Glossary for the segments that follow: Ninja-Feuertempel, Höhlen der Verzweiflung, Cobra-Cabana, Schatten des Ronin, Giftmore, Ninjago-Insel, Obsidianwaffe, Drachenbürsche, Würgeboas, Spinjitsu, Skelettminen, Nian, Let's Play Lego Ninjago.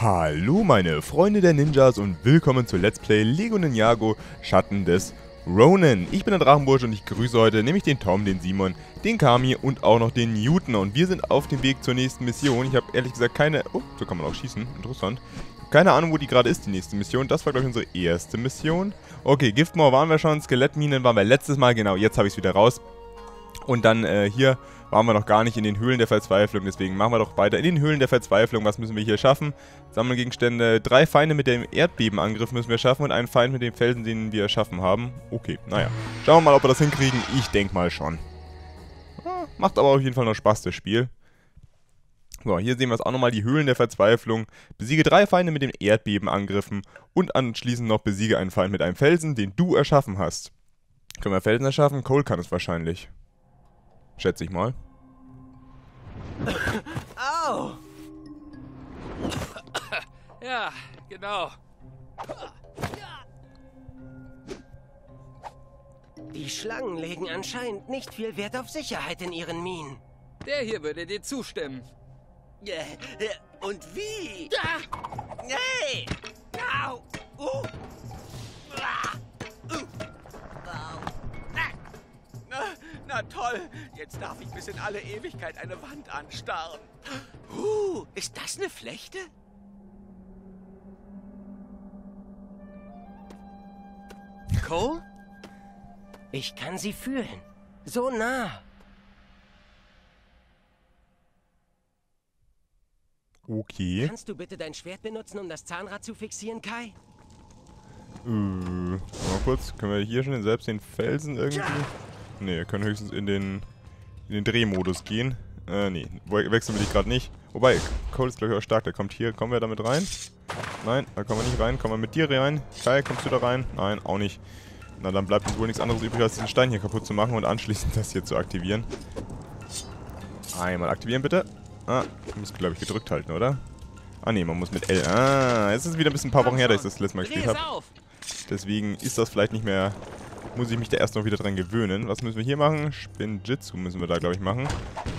Hallo meine Freunde der Ninjas und willkommen zu Let's Play Lego Ninjago, Schatten des Ronin. Ich bin der Drachenbursche und ich grüße heute nämlich den Tom, den Simon, den Kami und auch noch den Newton. Und wir sind auf dem Weg zur nächsten Mission. Ich habe ehrlich gesagt keine... Oh, so kann man auch schießen. Interessant. Keine Ahnung, wo die gerade ist, die nächste Mission. Das war, glaube ich, unsere erste Mission. Okay, Giftmore waren wir schon, Skelettminen waren wir letztes Mal. Genau, jetzt habe ich es wieder raus. Und dann hier waren wir noch gar nicht in den Höhlen der Verzweiflung, deswegen machen wir doch weiter in den Höhlen der Verzweiflung. Was müssen wir hier schaffen? Sammelgegenstände, 3 Feinde mit dem Erdbebenangriff müssen wir schaffen und einen Feind mit dem Felsen, den wir erschaffen haben. Okay, naja. Schauen wir mal, ob wir das hinkriegen. Ich denke mal schon. Macht aber auf jeden Fall noch Spaß, das Spiel. So, hier sehen wir es auch nochmal, die Höhlen der Verzweiflung. Besiege 3 Feinde mit dem Erdbebenangriffen und anschließend noch besiege einen Feind mit einem Felsen, den du erschaffen hast. Können wir Felsen erschaffen? Cole kann es wahrscheinlich. Schätze ich mal. Au! Ja, genau. Die Schlangen legen anscheinend nicht viel Wert auf Sicherheit in ihren Minen. Der hier würde dir zustimmen. Und wie? Hey! Au! Na toll, jetzt darf ich bis in alle Ewigkeit eine Wand anstarren. Ist das eine Flechte? Cole? Ich kann sie fühlen. So nah. Okay. Kannst du bitte dein Schwert benutzen, um das Zahnrad zu fixieren, Kai? Mal kurz, können wir hier schon selbst den Felsen irgendwie... Ne, wir können höchstens in den Drehmodus gehen. Ne, wechseln will ich gerade nicht. Wobei, Cole ist glaube ich auch stark. Der kommt hier. Kommen wir damit rein? Nein, da kommen wir nicht rein. Kommen wir mit dir rein? Kai, kommst du da rein? Nein, auch nicht. Na, dann bleibt uns wohl nichts anderes übrig, als diesen Stein hier kaputt zu machen und anschließend das hier zu aktivieren. Einmal aktivieren, bitte. Ah, muss glaube ich gedrückt halten, oder? Ah, ne, man muss mit L. Ah, jetzt ist es wieder ein bisschen ein paar Wochen her, dass ich das letzte Mal gespielt habe. Deswegen ist das vielleicht nicht mehr... Muss ich mich da erst noch wieder dran gewöhnen. Was müssen wir hier machen? Spinjitsu müssen wir da, glaube ich, machen.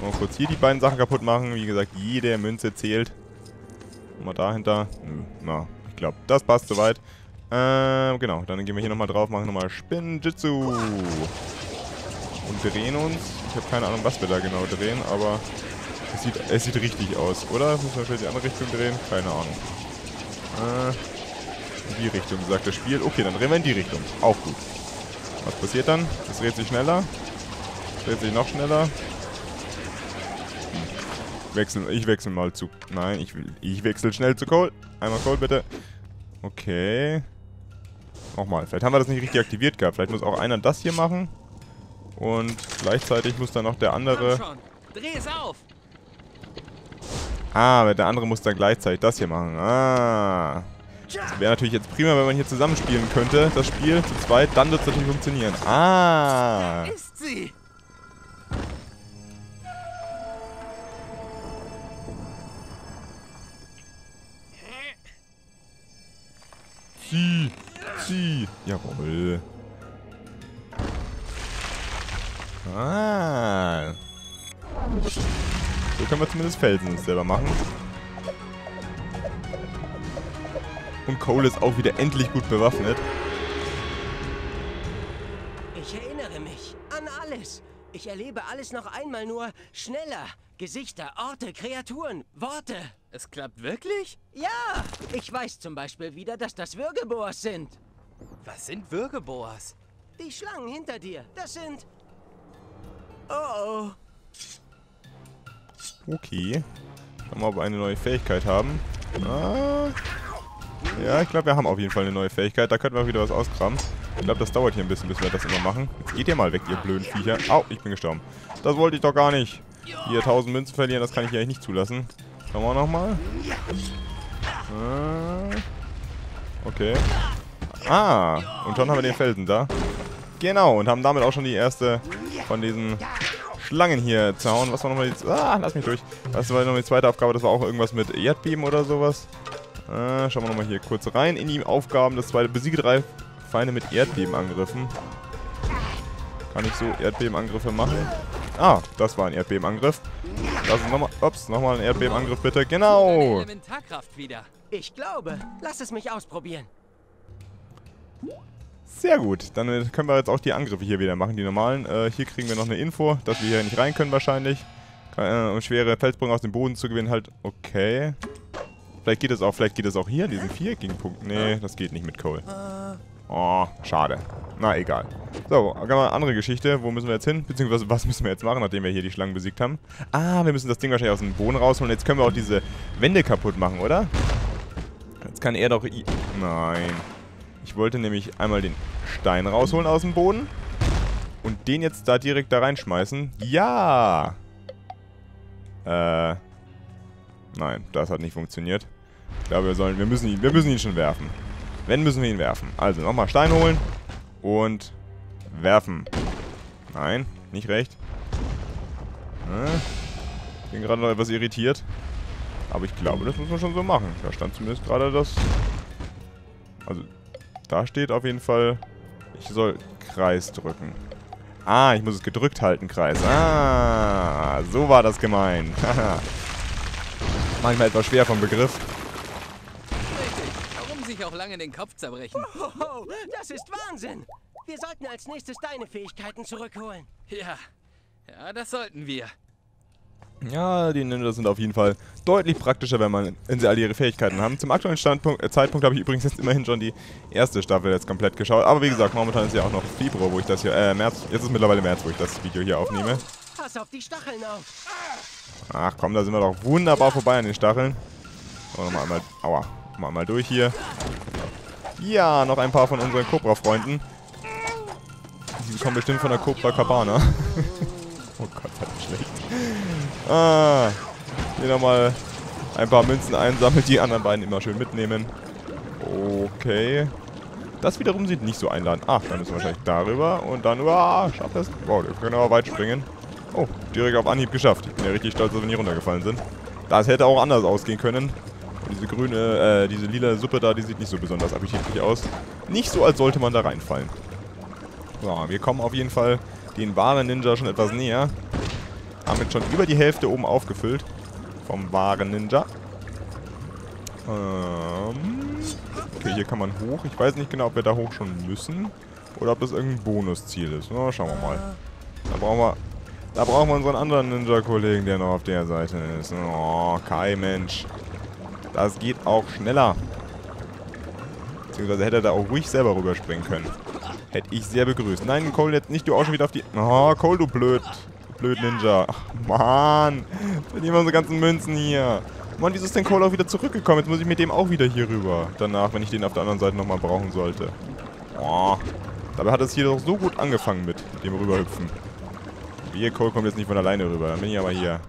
Mal kurz hier die beiden Sachen kaputt machen. Wie gesagt, jede Münze zählt. Mal dahinter. Na, ich glaube, das passt soweit. Genau. Dann gehen wir hier nochmal drauf, machen nochmal Spinjitsu. Und drehen uns. Ich habe keine Ahnung, was wir da genau drehen, aber es sieht richtig aus, oder? Müssen wir vielleicht die andere Richtung drehen? Keine Ahnung. In die Richtung, sagt das Spiel. Okay, dann drehen wir in die Richtung. Auch gut. Was passiert dann? Es dreht sich schneller. Es dreht sich noch schneller. Ich wechsle mal zu... Nein, ich wechsle schnell zu Cole. Einmal Cole, bitte. Okay. Nochmal. Vielleicht haben wir das nicht richtig aktiviert gehabt. Vielleicht muss auch einer das hier machen. Und gleichzeitig muss dann noch der andere... Dreh es auf! Ah, der andere muss dann gleichzeitig das hier machen. Ah... Das wäre natürlich jetzt prima, wenn man hier zusammenspielen könnte, das Spiel zu zweit, dann wird es natürlich funktionieren. Ah! Da ist sie! Sie! Jawohl! Ah! So können wir zumindest Felsen selber machen. Und Cole ist auch wieder endlich gut bewaffnet. Ich erinnere mich an alles. Ich erlebe alles noch einmal, nur schneller. Gesichter, Orte, Kreaturen, Worte. Es klappt wirklich? Ja, ich weiß zum Beispiel wieder, dass das Würgeboas sind. Was sind Würgeboas? Die Schlangen hinter dir, das sind... Oh oh. Okay. Schauen wir mal, ob wir eine neue Fähigkeit haben. Ah... Ja, ich glaube, wir haben auf jeden Fall eine neue Fähigkeit. Da könnten wir auch wieder was auskramen. Ich glaube, das dauert hier ein bisschen, bis wir das immer machen. Jetzt geht ihr mal weg, ihr blöden Viecher. Au, ich bin gestorben. Das wollte ich doch gar nicht. Hier 1000 Münzen verlieren, das kann ich hier eigentlich nicht zulassen. Schauen wir nochmal. Okay. Ah, und schon haben wir den Felsen da. Genau, und haben damit auch schon die erste von diesen... Schlangen hier zaun. Was war nochmal die... Ah, lass mich durch. Das war nochmal die zweite Aufgabe. Das war auch irgendwas mit Erdbeben oder sowas. Schauen wir nochmal hier kurz rein in die Aufgaben. Das zweite, besiege 3 Feinde mit Erdbebenangriffen. Kann ich so Erdbebenangriffe machen? Ah, das war ein Erdbebenangriff. Lass uns nochmal. Ups, nochmal einen Erdbebenangriff bitte. Genau! Elementarkraft wieder. Ich glaube, lass es mich ausprobieren. Sehr gut, dann können wir jetzt auch die Angriffe hier wieder machen, die normalen. Hier kriegen wir noch eine Info, dass wir hier nicht rein können wahrscheinlich. Um schwere Felsbrocken aus dem Boden zu gewinnen, halt. Okay. Vielleicht geht das auch hier, diesen Viereckigen Punkt. Nee, das geht nicht mit Cole. Oh, schade. Na, egal. So, eine andere Geschichte. Wo müssen wir jetzt hin? Beziehungsweise, was müssen wir jetzt machen, nachdem wir hier die Schlangen besiegt haben? Ah, wir müssen das Ding wahrscheinlich aus dem Boden rausholen. Jetzt können wir auch diese Wände kaputt machen, oder? Jetzt kann er doch... Nein. Ich wollte nämlich einmal den Stein rausholen aus dem Boden. Und den jetzt da direkt da reinschmeißen. Ja! Nein, das hat nicht funktioniert. Ich glaube, wir müssen ihn schon werfen. Wenn, müssen wir ihn werfen. Also, nochmal Stein holen und werfen. Nein, nicht recht. Bin gerade noch etwas irritiert. Aber ich glaube, das muss man schon so machen. Da stand zumindest gerade das... Also, da steht auf jeden Fall, ich soll Kreis drücken. Ah, ich muss es gedrückt halten, Kreis. Ah, so war das gemeint. Manchmal etwas schwer vom Begriff. Richtig. Warum sich auch lange den Kopf zerbrechen? Ohoho, das ist Wahnsinn! Wir sollten als nächstes deine Fähigkeiten zurückholen. Ja, ja, das sollten wir. Ja, die Ninjas sind auf jeden Fall deutlich praktischer, wenn sie alle ihre Fähigkeiten haben. Zum aktuellen Zeitpunkt habe ich übrigens jetzt immerhin schon die erste Staffel jetzt komplett geschaut. Aber wie gesagt, momentan ist ja auch noch Februar, wo ich das hier... März. Jetzt ist mittlerweile März, wo ich das Video hier aufnehme. Pass auf die Stacheln auf. Ach komm, da sind wir doch wunderbar vorbei an den Stacheln. So, nochmal einmal... Aua. Mal einmal durch hier. Ja, noch ein paar von unseren Cobra-Freunden. Die kommen bestimmt von der Cobra-Cabana. Oh Gott, das ist schlecht. Ah, hier nochmal ein paar Münzen einsammeln, die anderen beiden immer schön mitnehmen. Okay. Das wiederum sieht nicht so einladend. Ach, dann müssen wir wahrscheinlich darüber und dann... schafft das? Wow, wir können aber weit springen. Oh, direkt auf Anhieb geschafft. Ich bin ja richtig stolz, dass wir nicht runtergefallen sind. Das hätte auch anders ausgehen können. Und diese grüne, diese lila Suppe da, die sieht nicht so besonders appetitlich aus. Nicht so, als sollte man da reinfallen. So, wir kommen auf jeden Fall den wahren Ninja schon etwas näher. Haben jetzt schon über die Hälfte oben aufgefüllt. Vom wahren Ninja. Okay, hier kann man hoch. Ich weiß nicht genau, ob wir da hoch schon müssen. Oder ob das irgendein Bonusziel ist. Na, schauen wir mal. Da brauchen wir unseren anderen Ninja-Kollegen, der noch auf der Seite ist. Oh, kein Mensch. Das geht auch schneller. Beziehungsweise hätte er da auch ruhig selber rüberspringen können. Hätte ich sehr begrüßt. Nein, Cole, jetzt nicht. Du auch schon wieder auf die... Oh, Cole, du blöd Ninja. Ach, Mann. Mit ihm unsere ganzen Münzen hier. Mann, wieso ist denn Cole auch wieder zurückgekommen? Jetzt muss ich mit dem auch wieder hier rüber. Danach, wenn ich den auf der anderen Seite nochmal brauchen sollte. Oh. Dabei hat es hier doch so gut angefangen mit dem Rüberhüpfen. Wie, Cole kommt jetzt nicht von alleine rüber. Dann bin ich aber hier.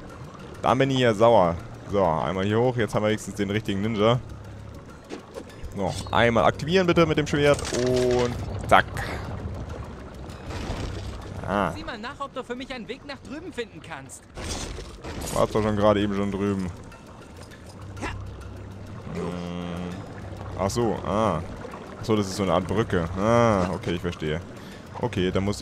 Dann bin ich hier sauer. So, einmal hier hoch. Jetzt haben wir wenigstens den richtigen Ninja. So, einmal aktivieren bitte mit dem Schwert. Und zack. Ah. Sieh mal nach, ob du für mich einen Weg nach drüben finden kannst. Warst doch schon gerade eben schon drüben. Ach so, ah. Ach so, das ist so eine Art Brücke. Ah, okay, ich verstehe. Okay, dann muss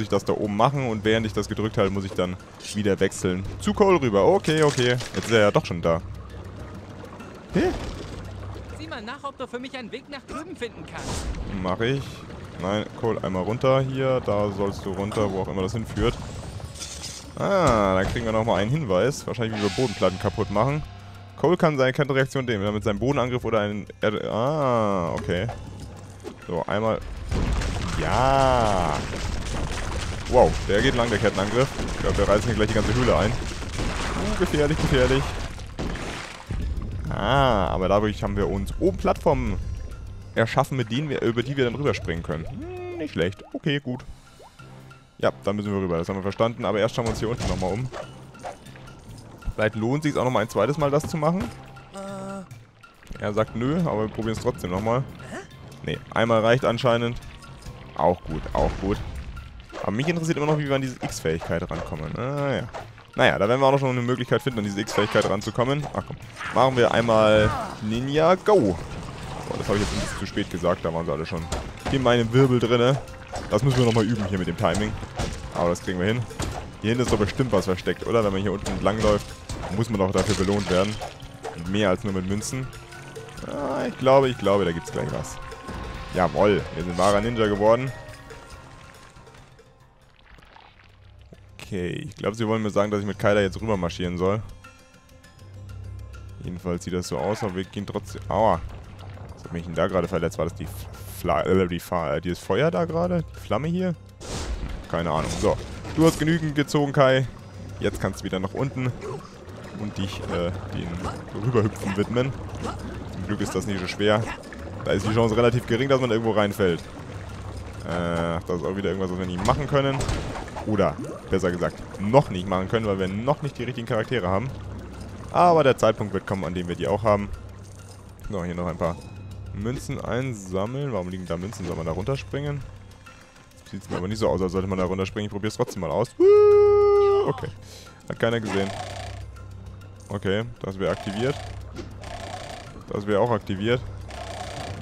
ich das da oben machen und während ich das gedrückt halte, muss ich dann wieder wechseln. Zu Cole rüber. Okay, okay. Jetzt ist er ja doch schon da. Hä? Sieh mal nach, ob du für mich einen Weg nach drüben finden kannst. Mach ich. Nein, Cole, einmal runter hier. Da sollst du runter, wo auch immer das hinführt. Ah, dann kriegen wir nochmal einen Hinweis. Wahrscheinlich, wie wir Bodenplatten kaputt machen. Cole kann seine Kettenreaktion nehmen. Mit seinem Bodenangriff oder einen... Ah, okay. So, einmal... Ja! Wow, der geht lang, der Kettenangriff. Ich glaube, wir reißen hier gleich die ganze Höhle ein. Gefährlich, gefährlich. Ah, aber dadurch haben wir uns oben Plattformen erschaffen, über die wir dann rüberspringen können. Hm, nicht schlecht. Okay, gut. Ja, dann müssen wir rüber. Das haben wir verstanden. Aber erst schauen wir uns hier unten nochmal um. Vielleicht lohnt es sich auch nochmal ein zweites Mal das zu machen. Er sagt nö, aber wir probieren es trotzdem nochmal. Ne, einmal reicht anscheinend. Auch gut, auch gut. Aber mich interessiert immer noch, wie wir an diese X-Fähigkeit rankommen. Naja. Naja, da werden wir auch noch schon eine Möglichkeit finden, an diese X-Fähigkeit ranzukommen. Ach komm. Machen wir einmal Ninjago. Das habe ich jetzt ein bisschen zu spät gesagt, da waren sie alle schon in meinem Wirbel drin. Das müssen wir nochmal üben hier mit dem Timing. Aber das kriegen wir hin. Hier hinten ist doch bestimmt was versteckt, oder? Wenn man hier unten entlang läuft, muss man doch dafür belohnt werden. Mehr als nur mit Münzen. Ah, ich glaube, da gibt's gleich was. Jawohl, wir sind wahrer Ninja geworden. Okay, ich glaube, sie wollen mir sagen, dass ich mit Kaida jetzt rüber marschieren soll. Jedenfalls sieht das so aus, aber wir gehen trotzdem... Aua! Was hat mich denn da gerade verletzt? War das dieses Feuer da gerade? Die Flamme hier? Keine Ahnung. So, du hast genügend gezogen, Kai. Jetzt kannst du wieder nach unten und dich den Rüberhüpfen widmen. Zum Glück ist das nicht so schwer. Da ist die Chance relativ gering, dass man irgendwo reinfällt. Das ist auch wieder irgendwas, was wir nicht machen können. Oder, besser gesagt, noch nicht machen können, weil wir noch nicht die richtigen Charaktere haben. Aber der Zeitpunkt wird kommen, an dem wir die auch haben. So, hier noch ein paar Münzen einsammeln. Warum liegen da Münzen? Soll man da runterspringen? Sieht es mir aber nicht so aus, als sollte man da runterspringen. Ich probiere es trotzdem mal aus. Okay. Hat keiner gesehen. Okay, das wäre aktiviert. Das wäre auch aktiviert.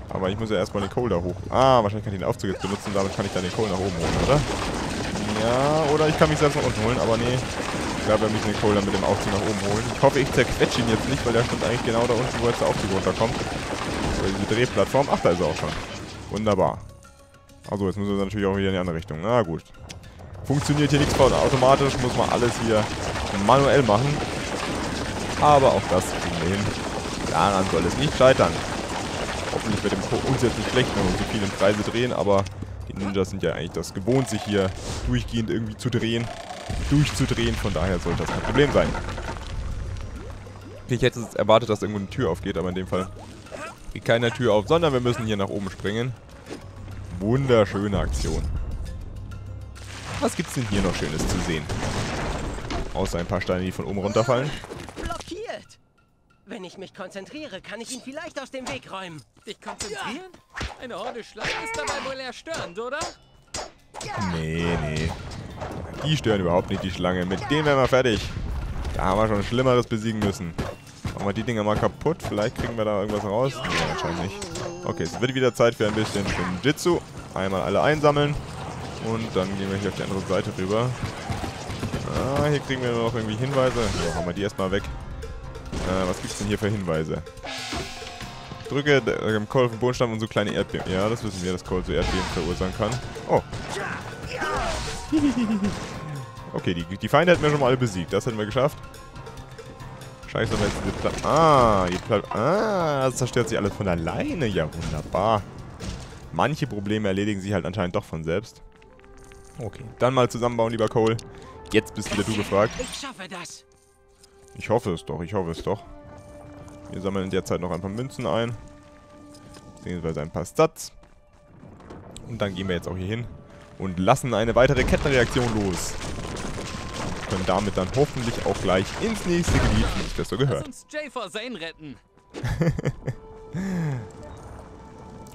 Aber ich muss ja erstmal den Kohl da hoch. Ah, wahrscheinlich kann ich den Aufzug jetzt benutzen. Damit kann ich dann den Kohl nach oben holen, oder? Ja, oder ich kann mich selbst nach unten holen. Aber nee, ich glaube, wir müssen den Kohl dann mit dem Aufzug nach oben holen. Ich hoffe, ich zerquetsche ihn jetzt nicht, weil der stand eigentlich genau da unten, wo jetzt der Aufzug runterkommt. Oder diese Drehplattform. Ach, da ist er auch schon. Wunderbar. Also jetzt müssen wir natürlich auch wieder in die andere Richtung. Na gut. Funktioniert hier nichts automatisch. Muss man alles hier manuell machen. Aber auch das kriegen wir hin. Daran soll es nicht scheitern. Hoffentlich wird dem Pro uns jetzt nicht schlecht, wenn wir so viele Kreise drehen, aber die Ninjas sind ja eigentlich das gewohnt, sich hier durchgehend irgendwie zu drehen, von daher sollte das kein Problem sein. Ich hätte jetzt erwartet, dass irgendwo eine Tür aufgeht, aber in dem Fall geht keine Tür auf, sondern wir müssen hier nach oben springen. Wunderschöne Aktion. Was gibt's denn hier noch Schönes zu sehen? Außer ein paar Steine, die von oben runterfallen. Wenn ich mich konzentriere, kann ich ihn vielleicht aus dem Weg räumen. Dich konzentrieren? Eine Horde Schlangen ist dabei wohl erstörend, oder? Nee. Die stören überhaupt nicht, die Schlange. Mit denen wären wir fertig. Da haben wir schon Schlimmeres besiegen müssen. Machen wir die Dinger mal kaputt. Vielleicht kriegen wir da irgendwas raus. Nee, anscheinend nicht. Okay, es wird wieder Zeit für ein bisschen Jitsu. Einmal alle einsammeln. Und dann gehen wir hier auf die andere Seite rüber. Ah, hier kriegen wir noch irgendwie Hinweise. So, haben wir die erstmal weg. Was gibt's denn hier für Hinweise? Drücke im Kohl auf den Bodenstamm und so kleine Erdbeben. Ja, das wissen wir, dass Kohl so Erdbeben verursachen kann. Oh. Okay, die Feinde hätten wir schon mal alle besiegt. Das hätten wir geschafft. Scheiße, aber jetzt diese Platte. Ah, die Platte. Ah, das zerstört sich alles von alleine. Ja, wunderbar. Manche Probleme erledigen sich halt anscheinend doch von selbst. Okay, dann mal zusammenbauen, lieber Kohl. Jetzt bist wieder du gefragt. Ich schaffe das. Ich hoffe es doch, Wir sammeln in der Zeit noch ein paar Münzen ein. Beziehungsweise ein paar Stats. Und dann gehen wir jetzt auch hier hin und lassen eine weitere Kettenreaktion los. Wir können damit dann hoffentlich auch gleich ins nächste Gebiet, wie ich das so gehört. Lass uns Jay vor Zane retten.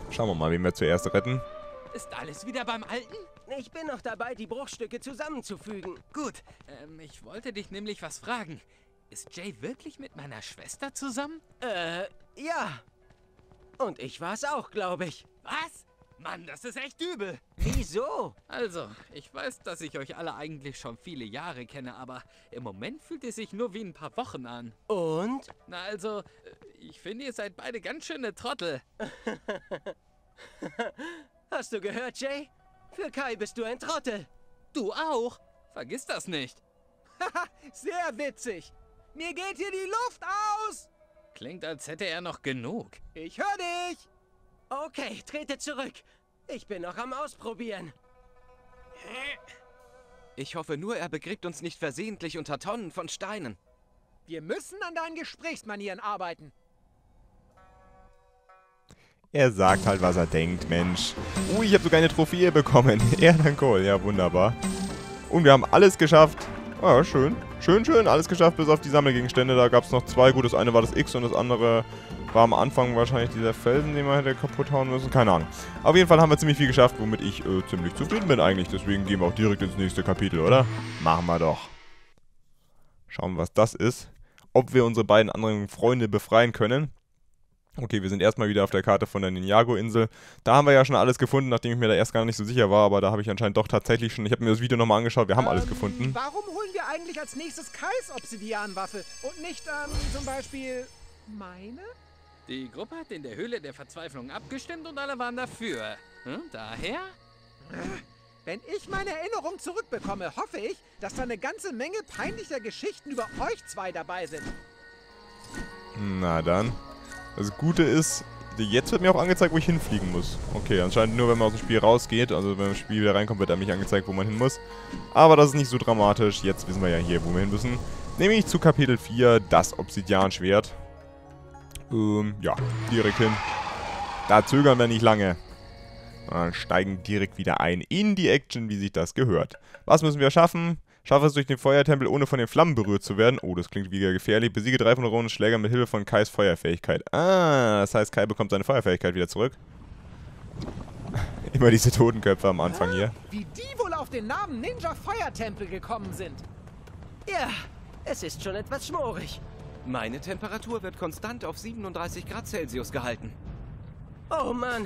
Schauen wir mal, wen wir zuerst retten. Ist alles wieder beim Alten? Ich bin noch dabei, die Bruchstücke zusammenzufügen. Gut, ich wollte dich nämlich was fragen. Ist Jay wirklich mit meiner Schwester zusammen? Ja. Und ich war's auch, glaube ich. Was? Mann, das ist echt übel. Wieso? Also, ich weiß, dass ich euch alle eigentlich schon viele Jahre kenne, aber im Moment fühlt es sich nur wie ein paar Wochen an. Und? Na also, ich finde, ihr seid beide ganz schöne Trottel. Hast du gehört, Jay? Für Kai bist du ein Trottel. Du auch. Vergiss das nicht. Haha, sehr witzig. Mir geht hier die Luft aus! Klingt, als hätte er noch genug. Ich höre dich! Okay, trete zurück. Ich bin noch am Ausprobieren. Ich hoffe nur, er begräbt uns nicht versehentlich unter Tonnen von Steinen. Wir müssen an deinen Gesprächsmanieren arbeiten. Er sagt halt, was er denkt, Mensch. Ui, ich habe sogar eine Trophäe bekommen. Erdankol, ja wunderbar. Und wir haben alles geschafft. Ah, schön. Schön, alles geschafft, bis auf die Sammelgegenstände. Da gab es noch zwei. Gut, das eine war das X und das andere war am Anfang wahrscheinlich dieser Felsen, den wir hätte kaputt hauen müssen. Keine Ahnung. Auf jeden Fall haben wir ziemlich viel geschafft, womit ich ziemlich zufrieden bin eigentlich. Deswegen gehen wir auch direkt ins nächste Kapitel, oder? Machen wir doch. Schauen wir, was das ist. Ob wir unsere beiden anderen Freunde befreien können. Okay, wir sind erstmal wieder auf der Karte von der Ninjago-Insel. Da haben wir ja schon alles gefunden, nachdem ich mir da erst gar nicht so sicher war, aber da habe ich anscheinend doch tatsächlich schon... Ich habe mir das Video nochmal angeschaut, wir haben alles gefunden. Warum holen wir eigentlich als nächstes Kais Obsidianwaffe und nicht zum Beispiel meine? Die Gruppe hat in der Höhle der Verzweiflung abgestimmt und alle waren dafür. Hm? Daher? Wenn ich meine Erinnerung zurückbekomme, hoffe ich, dass da eine ganze Menge peinlicher Geschichten über euch zwei dabei sind. Na dann... Das Gute ist, jetzt wird mir auch angezeigt, wo ich hinfliegen muss. Okay, anscheinend nur, wenn man aus dem Spiel rausgeht. Also wenn man im Spiel wieder reinkommt, wird einem nicht angezeigt, wo man hin muss. Aber das ist nicht so dramatisch. Jetzt wissen wir ja hier, wo wir hin müssen. Nämlich zu Kapitel 4, das Obsidianschwert. Ja, direkt hin. Da zögern wir nicht lange. Dann steigen direkt wieder ein in die Action, wie sich das gehört. Was müssen wir schaffen? Schaffe es durch den Feuertempel, ohne von den Flammen berührt zu werden. Oh, das klingt wieder gefährlich. Besiege 3 von Ronins Schlägern mit Hilfe von Kais Feuerfähigkeit. Ah, das heißt, Kai bekommt seine Feuerfähigkeit wieder zurück. Immer diese Totenköpfe am Anfang hier. Wie die wohl auf den Namen Ninja-Feuertempel gekommen sind. Ja, es ist schon etwas schmorig. Meine Temperatur wird konstant auf 37 Grad Celsius gehalten. Oh Mann,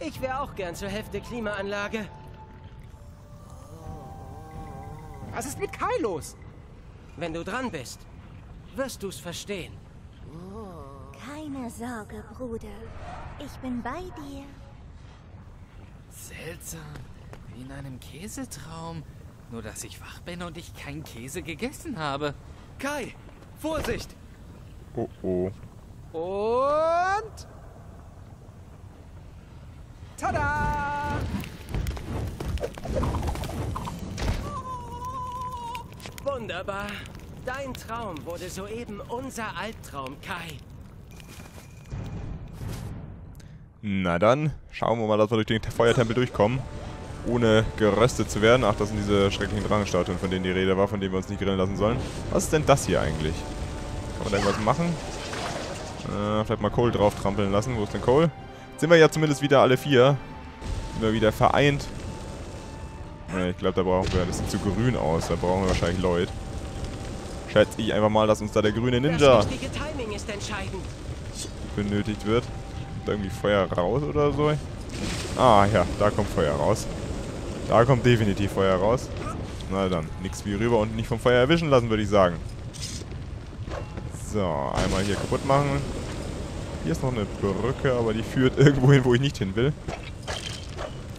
ich wäre auch gern zur Hälfte Klimaanlage. Was ist mit Kai los? Wenn du dran bist, wirst du's verstehen. Keine Sorge, Bruder. Ich bin bei dir. Seltsam. Wie in einem Käsetraum. Nur, dass ich wach bin und ich keinen Käse gegessen habe. Kai, Vorsicht! Oh, oh. Und... Tada! Wunderbar. Dein Traum wurde soeben unser Albtraum, Kai. Na dann, schauen wir mal, dass wir durch den Feuertempel durchkommen. Ohne geröstet zu werden. Ach, das sind diese schrecklichen Drachenstatuen, von denen die Rede war, von denen wir uns nicht grillen lassen sollen. Was ist denn das hier eigentlich? Kann man da irgendwas machen? Vielleicht mal Cole drauf trampeln lassen. Wo ist denn Cole? Jetzt sind wir ja zumindest wieder alle vier. Sind wir wieder vereint. Ich glaube, da brauchen wir... Das sieht zu grün aus. Da brauchen wir wahrscheinlich Leute. Schätze ich einfach mal, dass uns da der grüne Ninja... Das richtige Timing ist entscheidend. ...benötigt wird. Kommt da irgendwie Feuer raus oder so? Ah ja, da kommt Feuer raus. Da kommt definitiv Feuer raus. Na dann, nichts wie rüber und nicht vom Feuer erwischen lassen, würde ich sagen. So, einmal hier kaputt machen. Hier ist noch eine Brücke, aber die führt irgendwo hin, wo ich nicht hin will.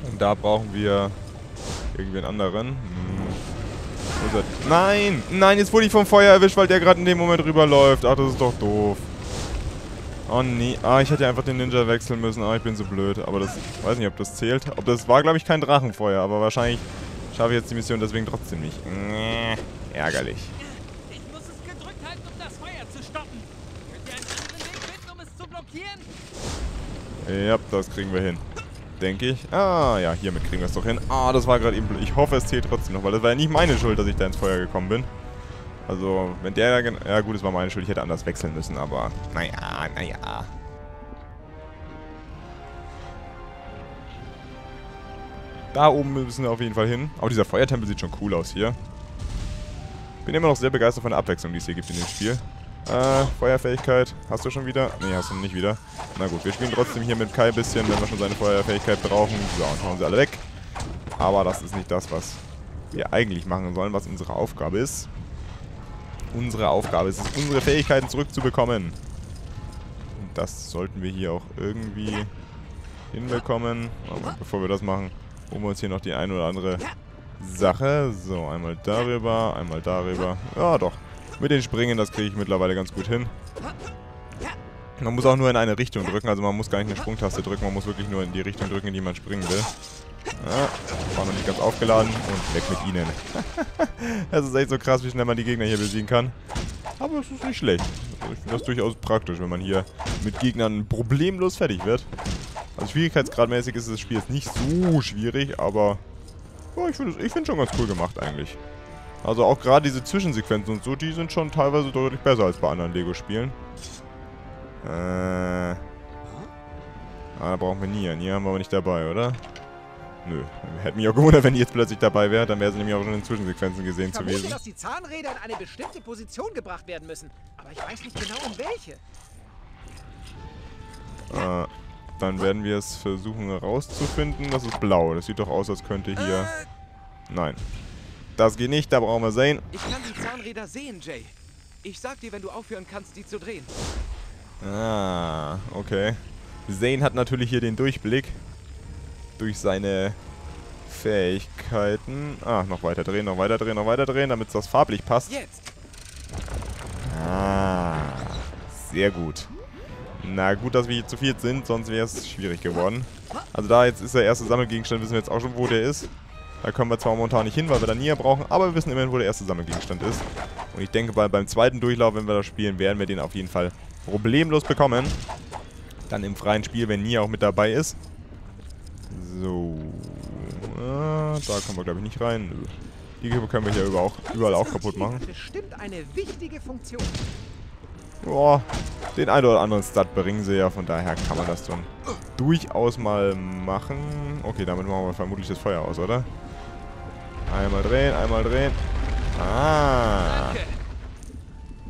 Und da brauchen wir... Irgendwen anderen. Wo ist er? Nein! Nein, jetzt wurde ich vom Feuer erwischt, weil der gerade in dem Moment rüberläuft. Ach, das ist doch doof. Oh nee. Ah, ich hätte ja einfach den Ninja wechseln müssen. Ah, ich bin so blöd. Aber das... Ich weiß nicht, ob das zählt. Ob das war, glaube ich, kein Drachenfeuer. Aber wahrscheinlich schaffe ich jetzt die Mission deswegen trotzdem nicht. Ärgerlich. Ich muss es gedrückt halten, um das Feuer zu stoppen. Könnt ihr einen anderen Weg finden, um es zu blockieren? Ja, das kriegen wir hin. Denke ich. Ah, ja, hiermit kriegen wir es doch hin. Ah, das war gerade eben blöd. Ich hoffe, es zählt trotzdem noch, weil das war ja nicht meine Schuld, dass ich da ins Feuer gekommen bin. Also, wenn der... Ja gut, es war meine Schuld. Ich hätte anders wechseln müssen, aber... Naja, naja. Da oben müssen wir auf jeden Fall hin. Auch dieser Feuertempel sieht schon cool aus hier. Bin immer noch sehr begeistert von der Abwechslung, die es hier gibt in dem Spiel. Feuerfähigkeit. Hast du schon wieder? Nee, hast du nicht wieder. Na gut, wir spielen trotzdem hier mit Kai ein bisschen, wenn wir schon seine Feuerfähigkeit brauchen. So, und hauen sie alle weg. Aber das ist nicht das, was wir eigentlich machen sollen, was unsere Aufgabe ist. Unsere Aufgabe ist es, unsere Fähigkeiten zurückzubekommen. Und das sollten wir hier auch irgendwie hinbekommen. Aber bevor wir das machen, holen wir uns hier noch die ein oder andere Sache. So, einmal darüber, einmal darüber. Ja, doch. Mit den Springen, das kriege ich mittlerweile ganz gut hin. Man muss auch nur in eine Richtung drücken, also man muss gar nicht eine Sprungtaste drücken, man muss wirklich nur in die Richtung drücken, in die man springen will. Ja, war noch nicht ganz aufgeladen und weg mit ihnen. Das ist echt so krass, wie schnell man die Gegner hier besiegen kann. Aber es ist nicht schlecht. Also ich finde das durchaus praktisch, wenn man hier mit Gegnern problemlos fertig wird. Also schwierigkeitsgradmäßig ist das Spiel jetzt nicht so schwierig, aber ja, ich finde schon ganz cool gemacht eigentlich. Also auch gerade diese Zwischensequenzen und so, die sind schon teilweise deutlich besser als bei anderen Lego-Spielen. Da brauchen wir Nian. Nian haben wir aber nicht dabei, oder? Nö. Hätte mich auch gewundert, wenn die jetzt plötzlich dabei wäre. Dann wäre sie nämlich auch schon in Zwischensequenzen gesehen zu gewesen. Ich vermute, dass die Zahnräder in eine bestimmte Position gebracht werden müssen. Aber ich weiß nicht genau, um welche. Dann werden wir es versuchen herauszufinden. Das ist blau. Das sieht doch aus, als könnte hier... Nein. Das geht nicht, da brauchen wir sehen. Ich kann die Zahnräder sehen, Jay. Ich sag dir, wenn du aufhören kannst, die zu drehen. Ah, okay. Zane hat natürlich hier den Durchblick. Durch seine Fähigkeiten. Ah, noch weiter drehen, noch weiter drehen, noch weiter drehen, damit das farblich passt. Jetzt. Ah, sehr gut. Na gut, dass wir hier zu viert sind, sonst wäre es schwierig geworden. Also da jetzt ist der erste Sammelgegenstand, wissen wir jetzt auch schon, wo der ist. Da können wir zwar momentan nicht hin, weil wir da Nia brauchen, aber wir wissen immerhin, wo der erste Sammelgegenstand ist. Und ich denke, beim zweiten Durchlauf, wenn wir das spielen, werden wir den auf jeden Fall problemlos bekommen. Dann im freien Spiel, wenn Nia auch mit dabei ist. So. Da kommen wir, glaube ich, nicht rein. Die können wir hier überall auch kaputt machen. Boah, den einen oder anderen Stat bringen sie ja, von daher kann man das dann durchaus mal machen. Okay, damit machen wir vermutlich das Feuer aus, oder? Einmal drehen, einmal drehen. Ah.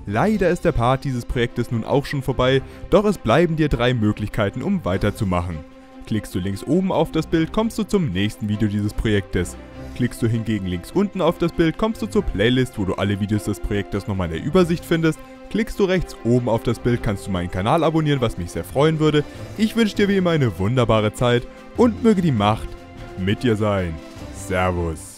Leider ist der Part dieses Projektes nun auch schon vorbei, doch es bleiben dir 3 Möglichkeiten, um weiterzumachen. Klickst du links oben auf das Bild, kommst du zum nächsten Video dieses Projektes. Klickst du hingegen links unten auf das Bild, kommst du zur Playlist, wo du alle Videos des Projektes nochmal in der Übersicht findest. Klickst du rechts oben auf das Bild, kannst du meinen Kanal abonnieren, was mich sehr freuen würde. Ich wünsche dir wie immer eine wunderbare Zeit und möge die Macht mit dir sein. Servus.